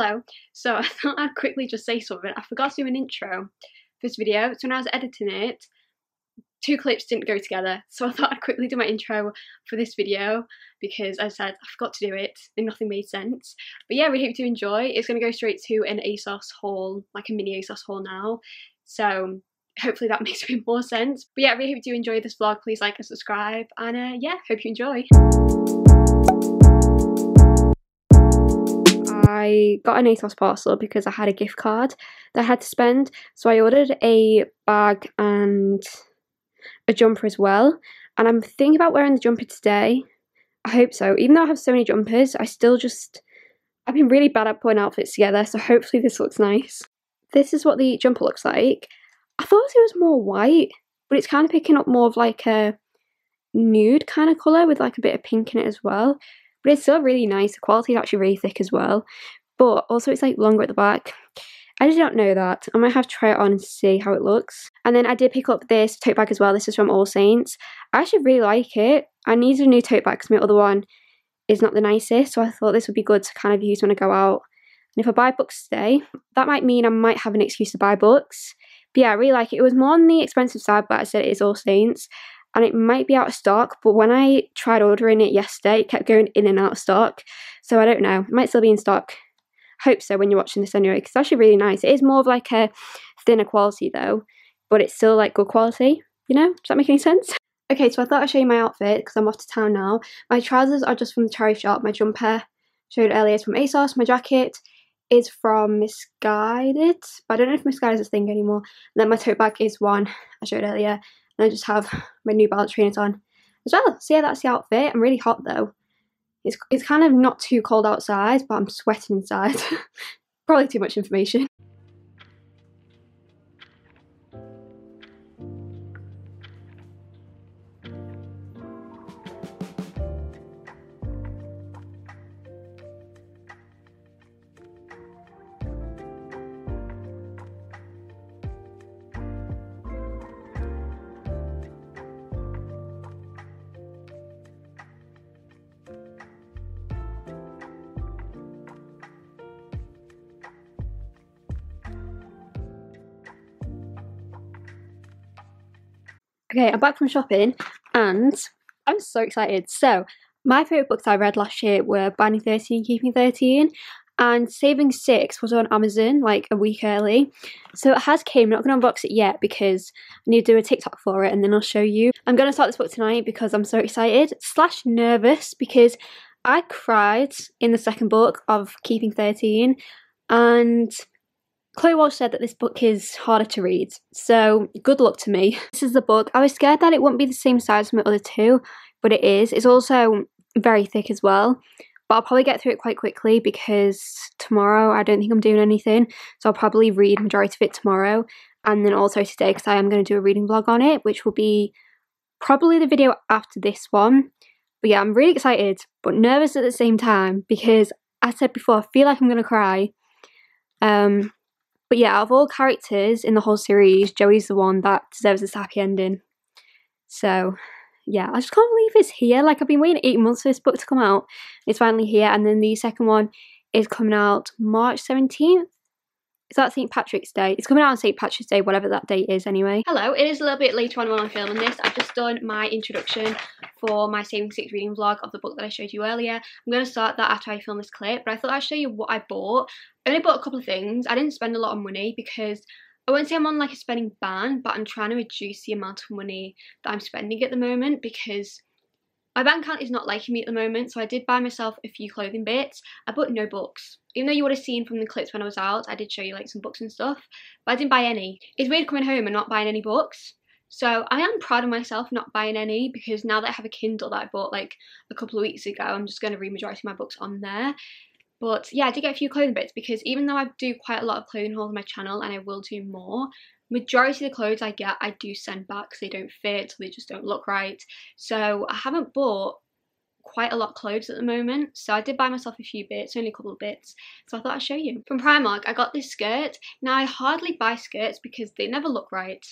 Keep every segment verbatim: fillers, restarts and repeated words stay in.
Hello, so I thought I'd quickly just say something. I forgot to do an intro for this video, so when I was editing it, two clips didn't go together, so I thought I'd quickly do my intro for this video because I said I forgot to do it and nothing made sense. But yeah, we hope you enjoy. It's going to go straight to an ASOS haul, like a mini ASOS haul now, so hopefully that makes a bit more sense. But yeah, we hope you enjoy this vlog. Please like and subscribe, and uh, yeah, hope you enjoy. I got an ASOS parcel because I had a gift card that I had to spend, so I ordered a bag and a jumper as well, and I'm thinking about wearing the jumper today. I hope so. Even though I have so many jumpers, I still just I've been really bad at putting outfits together, so hopefully this looks nice. This is what the jumper looks like. I thought it was more white, but it's kind of picking up more of like a nude kind of colour with like a bit of pink in it as well. But it's still really nice. The quality is actually really thick as well, but also it's like longer at the back. I did not know that. I might have to try it on and see how it looks. And then I did pick up this tote bag as well. This is from All Saints. I actually really like it. I needed a new tote bag because my other one is not the nicest, so I thought this would be good to kind of use when I go out. And if I buy books today, that might mean I might have an excuse to buy books. But yeah, I really like it. It was more on the expensive side, but I said it is All Saints. And it might be out of stock, but when I tried ordering it yesterday, it kept going in and out of stock. So I don't know. It might still be in stock. Hope so when you're watching this anyway, because it's actually really nice. It is more of like a thinner quality though, but it's still like good quality, you know? Does that make any sense? Okay, so I thought I'd show you my outfit because I'm off to town now. My trousers are just from the charity shop. My jumper, showed earlier, is from ASOS. My jacket is from Missguided, but I don't know if Missguided is a thing anymore. And then my tote bag is one I showed earlier. And I just have my New Balance trainers on as well. So yeah, that's the outfit. I'm really hot though. It's, it's kind of not too cold outside, but I'm sweating inside. Probably too much information. Okay, I'm back from shopping and I'm so excited. So, my favourite books I read last year were Bunny thirteen, Keeping thirteen, and Saving six was on Amazon like a week early. So it has came, I'm not going to unbox it yet because I need to do a TikTok for it and then I'll show you. I'm going to start this book tonight because I'm so excited slash nervous because I cried in the second book of Keeping thirteen, and Chloe Walsh said that this book is harder to read, so good luck to me. This is the book. I was scared that it wouldn't be the same size as my other two, but it is. It's also very thick as well, but I'll probably get through it quite quickly because tomorrow I don't think I'm doing anything, so I'll probably read majority of it tomorrow, and then also today because I am going to do a reading vlog on it, which will be probably the video after this one. But yeah, I'm really excited, but nervous at the same time because I said before, I feel like I'm going to cry. Um... But yeah, out of all characters in the whole series, Joey's the one that deserves this happy ending. So yeah, I just can't believe it's here. Like, I've been waiting eight months for this book to come out. It's finally here. And then the second one is coming out March seventeenth. Is that Saint Patrick's Day? It's coming out on Saint Patrick's Day, whatever that date is anyway. Hello, it is a little bit later on when I'm filming this. I've just done my introduction for my Saving six reading vlog of the book that I showed you earlier. I'm going to start that after I film this clip, but I thought I'd show you what I bought. I only bought a couple of things. I didn't spend a lot of money because I won't say I'm on like a spending ban, but I'm trying to reduce the amount of money that I'm spending at the moment because my bank account is not liking me at the moment, so I did buy myself a few clothing bits. I bought no books. Even though you would have seen from the clips when I was out, I did show you like some books and stuff, but I didn't buy any. It's weird coming home and not buying any books. So I am proud of myself for not buying any because now that I have a Kindle that I bought like a couple of weeks ago, I'm just going to read majority of my books on there. But yeah, I did get a few clothing bits because even though I do quite a lot of clothing hauls on my channel and I will do more, majority of the clothes I get, I do send back because they don't fit, so they just don't look right. So I haven't bought quite a lot of clothes at the moment, so I did buy myself a few bits, only a couple of bits, so I thought I'd show you. From Primark, I got this skirt. Now, I hardly buy skirts because they never look right.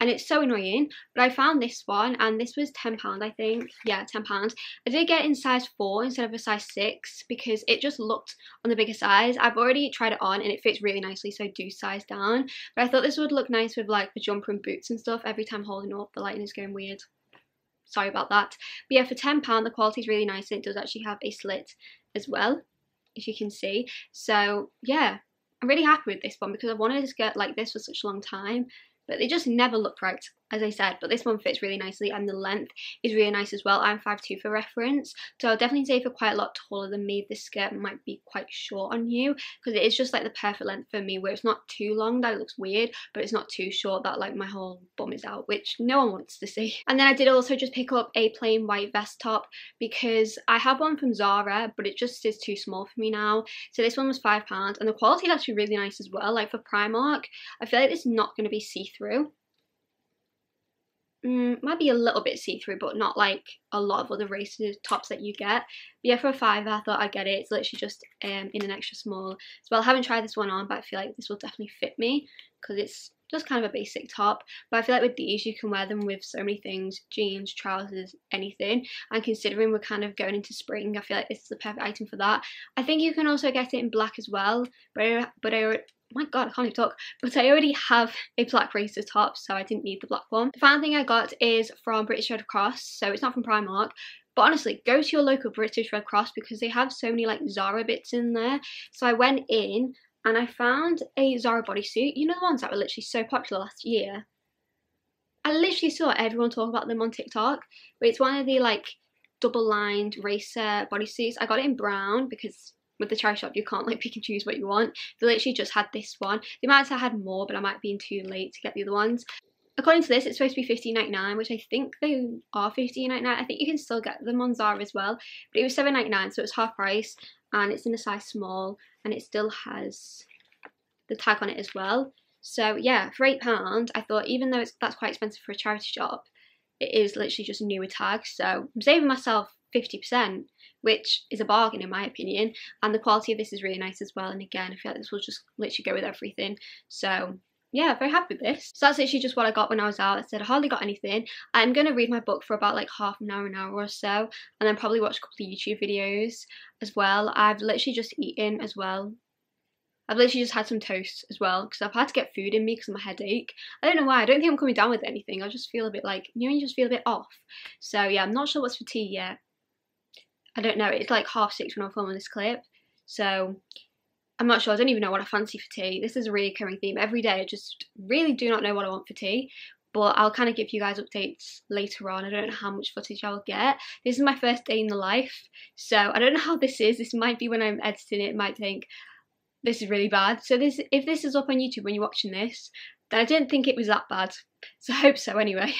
and it's so annoying, but I found this one and this was ten pounds I think. Yeah, ten pounds. I did get it in size four instead of a size six because it just looked on the bigger size. I've already tried it on and it fits really nicely, so do size down, but I thought this would look nice with like the jumper and boots and stuff. Every time holding up, the lighting is going weird. Sorry about that. But yeah, for ten pounds, the quality is really nice and it does actually have a slit as well, if you can see. So yeah, I'm really happy with this one because I wanted a skirt like this for such a long time, but they just never looked right, as I said. But this one fits really nicely and the length is really nice as well. I'm five two for reference, so I'll definitely say if you're quite a lot taller than me, this skirt might be quite short on you, because it is just like the perfect length for me, where it's not too long that it looks weird, but it's not too short that like my whole bum is out, which no one wants to see. And then I did also just pick up a plain white vest top because I have one from Zara, but it just is too small for me now. So this one was five pounds and the quality is actually really nice as well. Like for Primark, I feel like it's not going to be see-through. Mm, might be a little bit see-through, but not like a lot of other races tops that you get. But yeah, for a fiver, I thought I'd get it. It's literally just um, in an extra small as well. I haven't tried this one on, but I feel like this will definitely fit me because it's just kind of a basic top. But I feel like with these, you can wear them with so many things, jeans, trousers, anything. And considering we're kind of going into spring, I feel like it's the perfect item for that. I think you can also get it in black as well, but I, but I my god, I can't even talk, but I already have a black racer top, so I didn't need the black one. The final thing I got is from British Red Cross, so it's not from Primark, but honestly, go to your local British Red Cross because they have so many like Zara bits in there. So I went in and I found a Zara bodysuit, you know the ones that were literally so popular last year. I literally saw everyone talk about them on TikTok, but it's one of the like double lined racer bodysuits. I got it in brown because with the charity shop you can't like pick and choose what you want. They literally just had this one. They might have had more, but I might be in too late to get the other ones. According to this, it's supposed to be fifteen ninety-nine, which I think they are fifteen ninety-nine. I think you can still get them on Zara as well, but it was seven ninety-nine, so it's half price, and it's in a size small, and it still has the tag on it as well. So yeah, for eight pounds, I thought even though it's that's quite expensive for a charity shop, it is literally just a newer tag, so I'm saving myself fifty percent, which is a bargain in my opinion. And the quality of this is really nice as well, and again, I feel like this will just literally go with everything. So yeah, very happy with this. So that's literally just what I got when I was out. I said I hardly got anything. I'm going to read my book for about like half an hour, an hour or so, and then probably watch a couple of YouTube videos as well. I've literally just eaten as well. I've literally just had some toast as well because I've had to get food in me because of my headache. I don't know why. I don't think I'm coming down with anything. I just feel a bit like, you know, you just feel a bit off. So yeah, I'm not sure what's for tea yet. I don't know, it's like half six when I'm filming this clip, so I'm not sure. I don't even know what I fancy for tea. This is a recurring theme every day. I just really do not know what I want for tea, but I'll kind of give you guys updates later on. I don't know how much footage I'll get. This is my first day in the life, so I don't know how this is. This might be when I'm editing it, it might think this is really bad. So this, if this is up on YouTube when you're watching this, then I didn't think it was that bad, so I hope so anyway.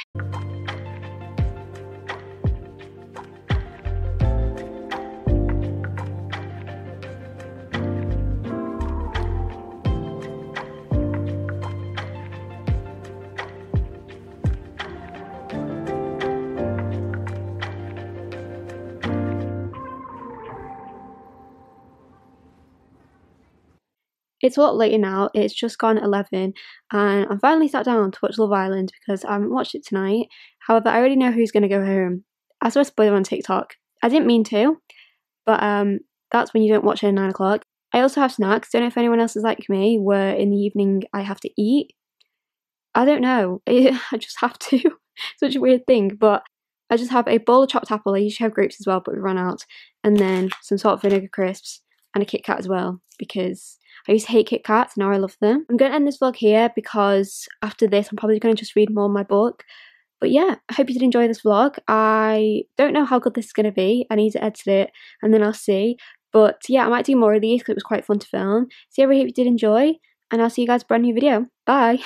It's a lot later now, it's just gone eleven, and I'm finally sat down to watch Love Island because I haven't watched it tonight. However, I already know who's going to go home. I saw a spoiler on TikTok. I didn't mean to, but um, that's when you don't watch it at nine o'clock. I also have snacks. Don't know if anyone else is like me, where in the evening I have to eat. I don't know, I just have to. Such a weird thing, but I just have a bowl of chopped apple. I usually have grapes as well, but we ran out. And then some salt vinegar crisps and a Kit Kat as well, because I used to hate Kit Kats, now I love them. I'm going to end this vlog here because after this I'm probably going to just read more of my book. But yeah, I hope you did enjoy this vlog. I don't know how good this is going to be. I need to edit it and then I'll see. But yeah, I might do more of these because it was quite fun to film. So yeah, I really hope you did enjoy, and I'll see you guys in a brand new video. Bye!